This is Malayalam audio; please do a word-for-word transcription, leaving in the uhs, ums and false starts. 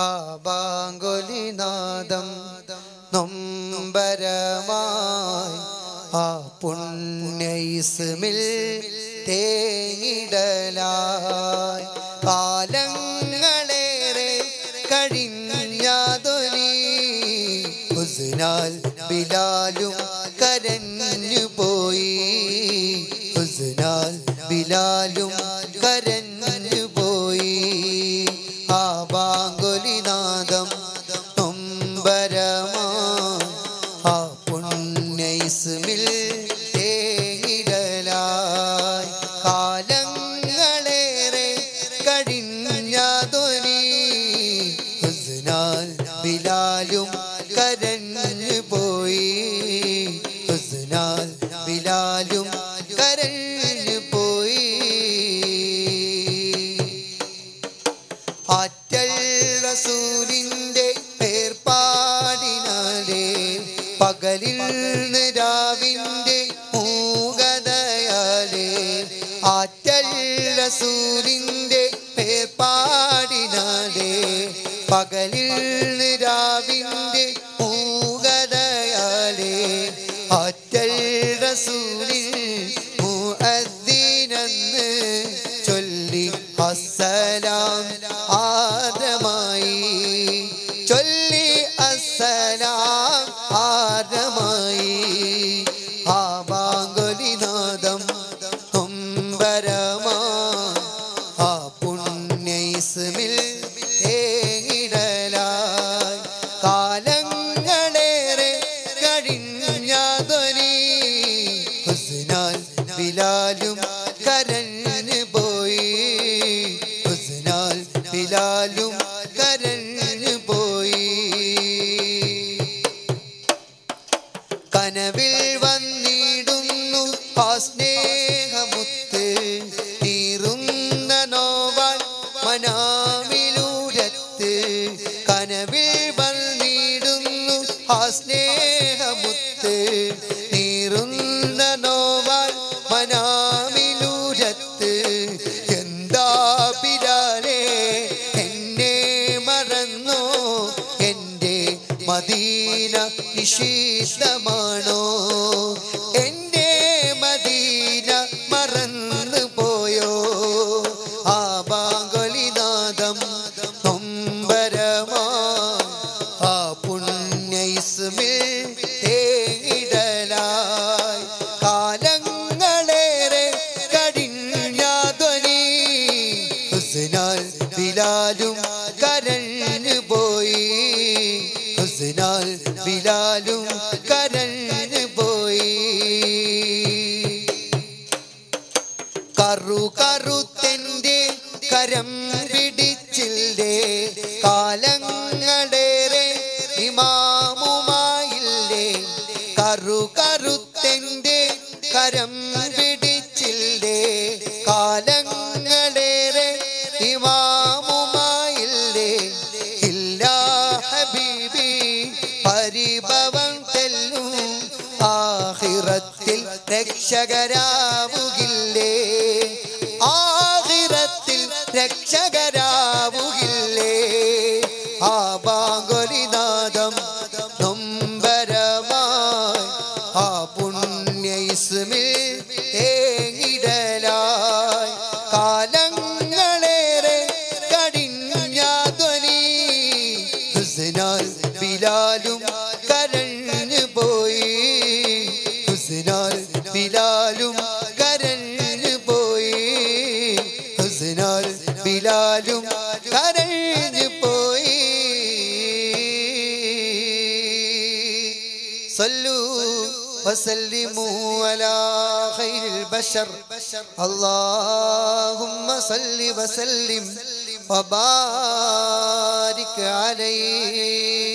ആബാംഗുലിനാദം നൊമ്പരമായി ആ പുണ്യ ഇസ്മിൽ തേങ്ങിടലായി കാലങ്ങളേറെ കഴിഞ്ഞാതൊലി ഹുസ്നാൽ ബിലാലും കരഞ്ഞു പോയി ഹുസ്നാൽ ബിലാലും കരഞ്ഞു പോയി ആബാംഗുലിനാദം നൊമ്പരമായി ആ പുണ്യ ഇസ്മിൽ തേങ്ങിടലായി കാലങ്ങളേറെ കഴിഞ്ഞാതൊലി ഹുസ്നാൽ ബിലാലും കരഞ്ഞു പോയി ഹുസ്നാൽ ബിലാലും കരഞ്ഞു പോയി ആറ്റൽ റസൂലിന്റെ പേർ പാടിനാലേ പകലിൽ രാവിന്റെ മൂകതയാലേ ആറ്റൽ റസൂലിന്റെ പേർ പാടിനാലേ പകലിൽ രാവിന്റെ മൂകതയാലേ ആറ്റൽ റസൂലിൽ മുഅദ്ദിനെന്ന് ചൊല്ലി അസ്സലാം ആദമായി ചൊല്ലി അസ്സലാം ആദമായി ആബാംഗുലിനാദം നൊമ്പരമായി ആ പുണ്യ ഇസ്മിൽ തേങ്ങിടലായി കാലങ്ങളേറെ കഴിഞ്ഞാതൊലി ഹുസ്നാൽ ബിലാലും കരഞ്ഞു പോയി ഹുസ്നാൽ ബിലാലും കരഞ്ഞു പോയി കനവിൽ വന്നിടുന്നു ആ സ്നേഹമുത്ത് തീരുന്ന നോവാൻ മനാവിലൂരത്ത് കനവിൽ വന്നിടുന്നു ആ സ്നേഹമുത്ത് തീരുന്ന നോവാൻ മനാവിലൂരത്ത് എന്താ ബിലാലേ എന്നെ മറന്നോ എൻ്റെ മദീന നിശീതമാണോ എൻ്റെ മദീന മറന്നു പോയോ ആബാംഗുലിനാദം നൊമ്പരമായി ആ പുണ്യ ഇസ്മിൽ തേങ്ങിടലായി കാലങ്ങളേറെ കഴിഞ്ഞാതൊലി ഹുസ്നാൽ ബിലാലും കരഞ്ഞു പോയി ഹുസ്നാൽ ബിലാലും കരഞ്ഞു പോയി കറു കറുത്തന്റെ കരം പിടിച്ചില്ലേ കാലങ്ങളേറെ ഇമാമുമായില്ലേ കറു കറുത്തന്റെ കരം പിടിച്ചില്ലേ കാലങ്ങളേറെ ഇമാമുമായില്ലേ ഇല്ലാ ഹബീബി പരിഭവം തെല്ലും ആഖിറത്തിൽ രക്ഷകരാവുകില്ലേ ആഖിറത്തിൽ രക്ഷകരാവുകില്ലേ ആബാംഗുലിനാദം നൊമ്പരമായി ആ പുണ്യ ഇസ്മിൽ തേങ്ങിടലായി കാലങ്ങളേറെ കഴിഞ്ഞാതൊലി ഹുസ്നാൽ ബിലാലും കരഞ്ഞു പോയി ഹുസ്നാൽ ബിലാലും കരഞ്ഞു പോയി ഹുസ്നാൽ ബിലാലും കരഞ്ഞു പോയി സല്ലു വസല്ലിമു അലാ ഖൈരിൽ ബശർ അല്ലാഹുമ്മ സല്ലി വസല്ലിം വബാരിക് അലൈഹി.